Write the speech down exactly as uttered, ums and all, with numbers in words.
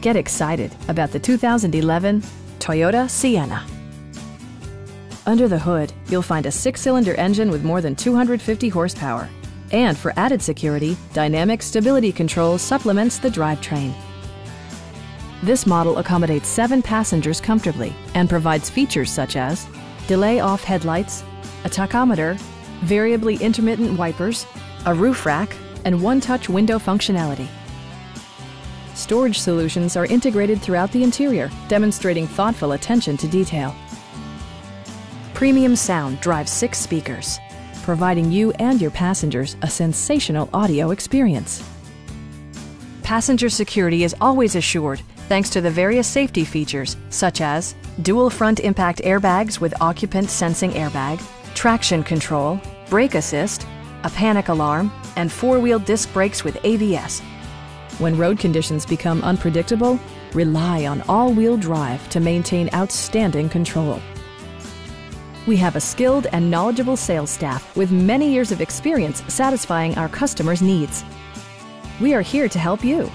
Get excited about the two thousand eleven Toyota Sienna. Under the hood, you'll find a six-cylinder engine with more than two hundred fifty horsepower. And for added security, Dynamic Stability Control supplements the drivetrain. This model accommodates seven passengers comfortably and provides features such as delay off headlights, a tachometer, variably intermittent wipers, a roof rack, and one-touch window functionality. Storage solutions are integrated throughout the interior, demonstrating thoughtful attention to detail. Premium sound drives six speakers, providing you and your passengers a sensational audio experience. Passenger security is always assured thanks to the various safety features such as dual front impact airbags with occupant sensing airbag, traction control, brake assist, a panic alarm, and four-wheel disc brakes with A B S. When road conditions become unpredictable, rely on all-wheel drive to maintain outstanding control. We have a skilled and knowledgeable sales staff with many years of experience satisfying our customers' needs. We are here to help you.